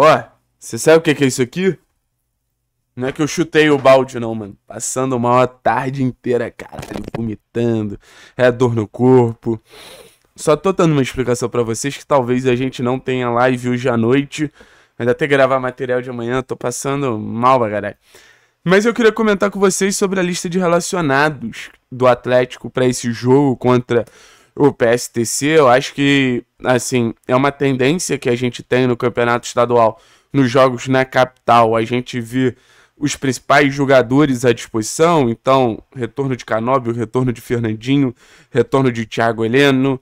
Ó, você sabe o que é isso aqui? Não é que eu chutei o balde, não, mano. Passando uma tarde inteira, caralho, vomitando, é dor no corpo. Só tô dando uma explicação pra vocês que talvez a gente não tenha live hoje à noite. Ainda até gravar material de amanhã, tô passando mal, caralho. Mas eu queria comentar com vocês sobre a lista de relacionados do Atlético pra esse jogo contra o PSTC. Eu acho que, assim, é uma tendência que a gente tem no Campeonato Estadual. Nos jogos na capital, a gente vê os principais jogadores à disposição, então, retorno de Canóbio, retorno de Fernandinho, retorno de Thiago Heleno,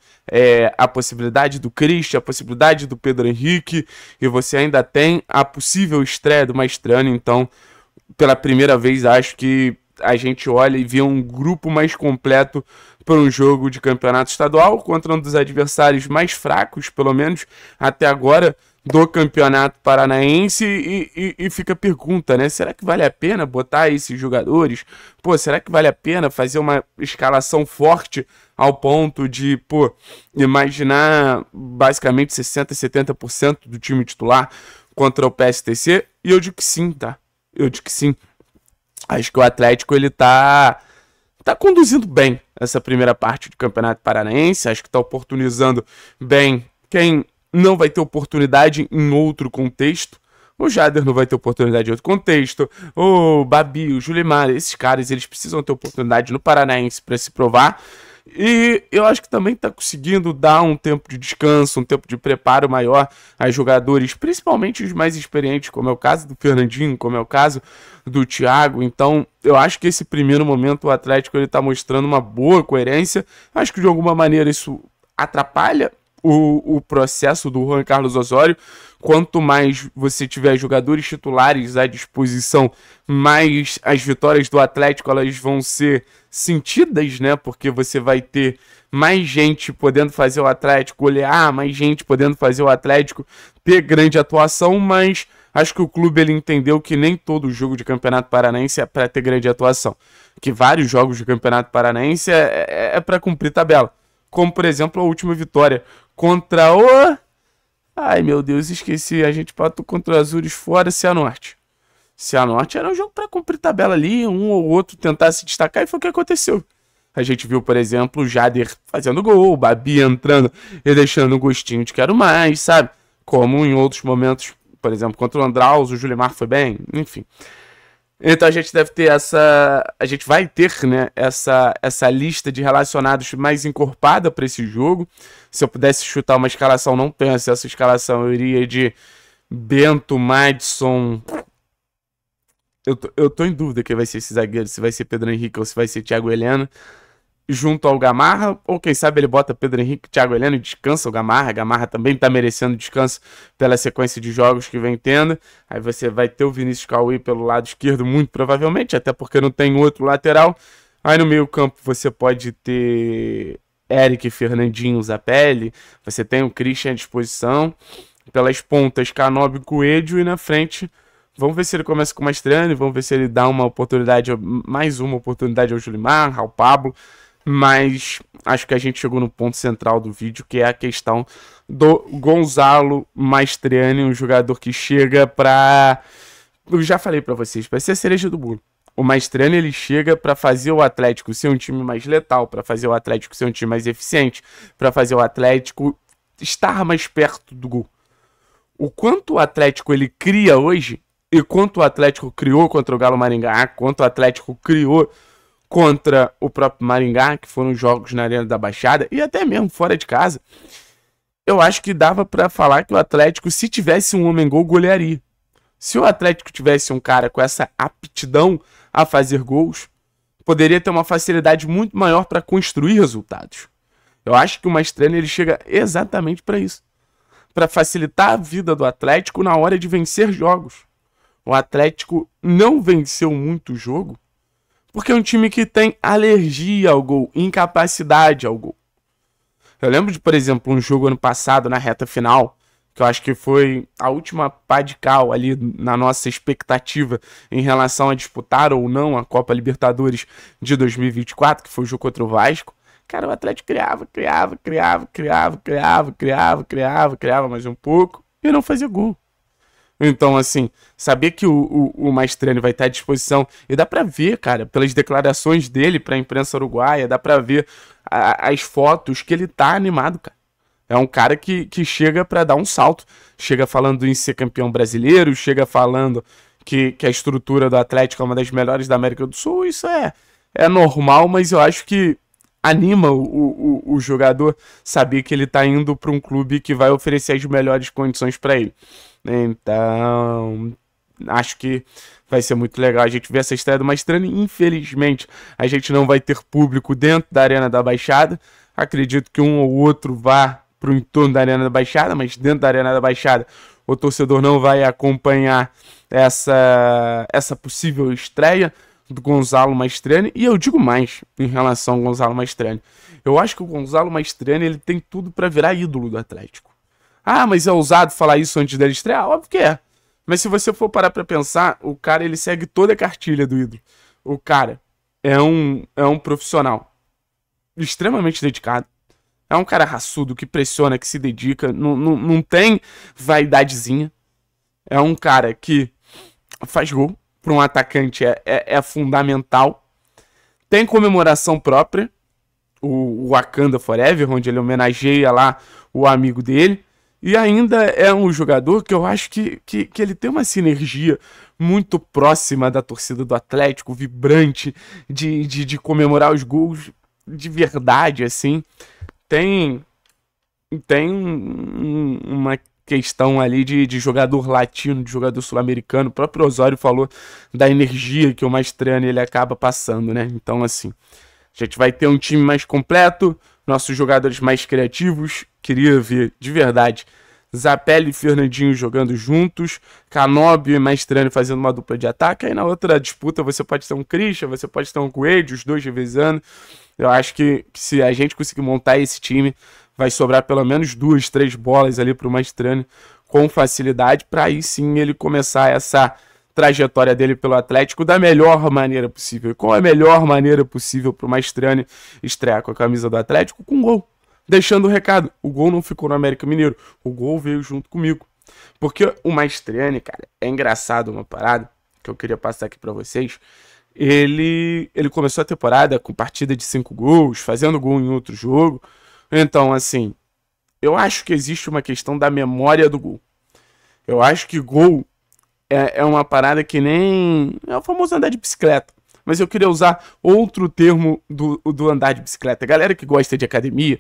a possibilidade do Cristian, a possibilidade do Pedro Henrique, e você ainda tem a possível estreia do Mastriani. Então, pela primeira vez, acho que a gente olha e vê um grupo mais completo para um jogo de campeonato estadual, contra um dos adversários mais fracos, pelo menos até agora, do Campeonato Paranaense, e fica a pergunta, né? Será que vale a pena botar esses jogadores? Pô, será que vale a pena fazer uma escalação forte ao ponto de, pô, imaginar basicamente 60%, 70% do time titular contra o PSTC? E eu digo que sim, tá? Eu digo que sim. Acho que o Atlético, ele tá conduzindo bem essa primeira parte do Campeonato Paranaense. Acho que tá oportunizando bem quem não vai ter oportunidade em outro contexto. O Jader não vai ter oportunidade em outro contexto. O Babi, o Julimar, esses caras, eles precisam ter oportunidade no Paranaense para se provar. E eu acho que também está conseguindo dar um tempo de descanso, um tempo de preparo maior a jogadores, principalmente os mais experientes, como é o caso do Fernandinho, como é o caso do Thiago. Então, eu acho que esse primeiro momento o Atlético está mostrando uma boa coerência. Acho que de alguma maneira isso atrapalha o processo do Juan Carlos Osório. Quanto mais você tiver jogadores titulares à disposição, mais as vitórias do Atlético elas vão ser sentidas, né? Porque você vai ter mais gente podendo fazer o Atlético golear, mais gente podendo fazer o Atlético ter grande atuação, mas acho que o clube ele entendeu que nem todo jogo de Campeonato Paranaense é para ter grande atuação, que vários jogos de Campeonato Paranaense é para cumprir tabela. Como, por exemplo, a última vitória contra o... Ai, meu Deus, esqueci. A gente bateu contra o Azures fora, Cianorte. Cianorte era um jogo para cumprir tabela ali, um ou outro tentar se destacar, e foi o que aconteceu. A gente viu, por exemplo, o Jader fazendo gol, o Babi entrando e deixando um gostinho de quero mais, sabe? Como em outros momentos, por exemplo, contra o Andraus, o Julimar foi bem, enfim. Então a gente deve ter essa lista de relacionados mais encorpada para esse jogo. Se eu pudesse chutar uma escalação, não tenho acesso à escalação, eu iria de Bento, Madison. Eu tô em dúvida quem vai ser esse zagueiro, se vai ser Pedro Henrique ou se vai ser Thiago Heleno, junto ao Gamarra, ou quem sabe ele bota Pedro Henrique, Thiago Heleno e descansa o Gamarra. Gamarra também tá merecendo descanso pela sequência de jogos que vem tendo. Aí você vai ter o Vinícius Cauê pelo lado esquerdo, muito provavelmente, até porque não tem outro lateral. Aí no meio campo você pode ter Eric, Fernandinho, Zapelli, você tem o Christian à disposição, pelas pontas Canobi, Coelho, e na frente... Vamos ver se ele começa com o Mastriani, vamos ver se ele dá uma oportunidade, mais uma oportunidade ao Julimar, ao Pablo. Mas acho que a gente chegou no ponto central do vídeo, que é a questão do Gonzalo Mastriani, um jogador que chega pra... Eu já falei pra vocês, pra ser a cereja do bolo. O Mastriani, ele chega pra fazer o Atlético ser um time mais letal, pra fazer o Atlético ser um time mais eficiente, pra fazer o Atlético estar mais perto do gol. O quanto o Atlético ele cria hoje, e quanto o Atlético criou contra o Galo Maringá, quanto o Atlético criou contra o próprio Maringá, que foram jogos na Arena da Baixada, e até mesmo fora de casa, eu acho que dava pra falar que o Atlético, se tivesse um homem gol, golearia. Se o Atlético tivesse um cara com essa aptidão a fazer gols, poderia ter uma facilidade muito maior pra construir resultados. Eu acho que o Mastriani, ele chega exatamente pra isso, pra facilitar a vida do Atlético na hora de vencer jogos. O Atlético não venceu muito o jogo, porque é um time que tem alergia ao gol, incapacidade ao gol. Eu lembro de, por exemplo, um jogo ano passado, na reta final, que eu acho que foi a última pá de cal ali na nossa expectativa em relação a disputar ou não a Copa Libertadores de 2024, que foi o jogo contra o Vasco. Cara, o Atlético criava mais um pouco e não fazia gol. Então, assim, saber que o Mastriani vai estar à disposição, e dá pra ver, cara, pelas declarações dele pra imprensa uruguaia, dá pra ver as fotos que ele tá animado, cara. É um cara que chega pra dar um salto, chega falando em ser campeão brasileiro, chega falando que a estrutura do Atlético é uma das melhores da América do Sul. Isso é normal, mas eu acho que anima o jogador saber que ele tá indo para um clube que vai oferecer as melhores condições para ele. Então, acho que vai ser muito legal a gente ver essa estreia do Mastriani. Infelizmente, a gente não vai ter público dentro da Arena da Baixada. Acredito que um ou outro vá para o entorno da Arena da Baixada, mas dentro da Arena da Baixada o torcedor não vai acompanhar essa possível estreia do Gonzalo Mastriani. E eu digo mais em relação ao Gonzalo Mastriani. Eu acho que o Gonzalo Mastriani, ele tem tudo para virar ídolo do Atlético. Ah, mas é ousado falar isso antes dele estrear? Óbvio que é. Mas se você for parar para pensar, o cara, ele segue toda a cartilha do ídolo. O cara é um profissional extremamente dedicado. É um cara raçudo, que pressiona, que se dedica, não tem vaidadezinha. É um cara que faz gol. Para um atacante é fundamental. Tem comemoração própria, o Wakanda Forever, onde ele homenageia lá o amigo dele. E ainda é um jogador que eu acho que ele tem uma sinergia muito próxima da torcida do Atlético, vibrante, de comemorar os gols de verdade, assim. Tem uma questão ali de jogador latino, de jogador sul-americano. O próprio Osório falou da energia que o Mastriani ele acaba passando, né? Então, assim, a gente vai ter um time mais completo, nossos jogadores mais criativos. Queria ver, de verdade, Zapelli e Fernandinho jogando juntos, Canóbio e Mastriani fazendo uma dupla de ataque. Aí na outra disputa você pode ter um Christian, você pode ter um Coelho, os dois revezando. Eu acho que se a gente conseguir montar esse time, vai sobrar pelo menos 2, 3 bolas ali para o Mastriani com facilidade, para aí sim ele começar essa trajetória dele pelo Atlético da melhor maneira possível. E qual é a melhor maneira possível para o Mastriani estrear com a camisa do Atlético? Com gol. Deixando o recado, o gol não ficou no América Mineiro, o gol veio junto comigo. Porque o Mastriani, cara, é engraçado uma parada que eu queria passar aqui para vocês. Ele começou a temporada com partida de 5 gols, fazendo gol em outro jogo. Então, assim, eu acho que existe uma questão da memória do gol. Eu acho que gol é uma parada que nem... é o famoso andar de bicicleta. Mas eu queria usar outro termo do andar de bicicleta. A galera que gosta de academia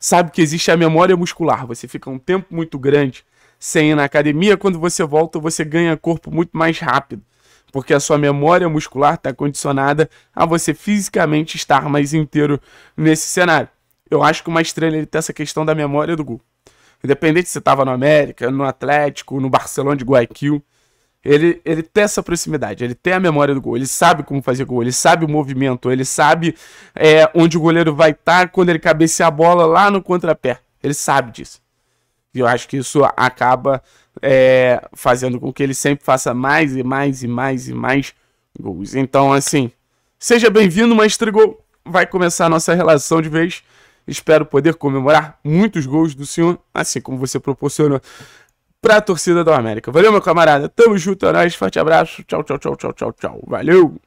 sabe que existe a memória muscular. Você fica um tempo muito grande sem ir na academia. Quando você volta, você ganha corpo muito mais rápido. Porque a sua memória muscular está condicionada a você fisicamente estar mais inteiro nesse cenário. Eu acho que o Mastriani, ele tem essa questão da memória do gol. Independente se estava no América, no Atlético, no Barcelona de Guaiquil, ele tem essa proximidade, ele tem a memória do gol, ele sabe como fazer gol, ele sabe o movimento, ele sabe onde o goleiro vai estar quando ele cabecear a bola lá no contrapé. Ele sabe disso. E eu acho que isso acaba fazendo com que ele sempre faça mais e mais e mais e mais gols. Então, assim, seja bem-vindo, Mastri Gol. Vai começar a nossa relação de vez. Espero poder comemorar muitos gols do senhor, assim como você proporcionou para a torcida do América. Valeu, meu camarada. Tamo junto, é nóis. Forte abraço. Tchau, tchau, tchau, tchau, tchau, tchau. Valeu!